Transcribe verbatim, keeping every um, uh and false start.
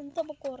ఎంత కూర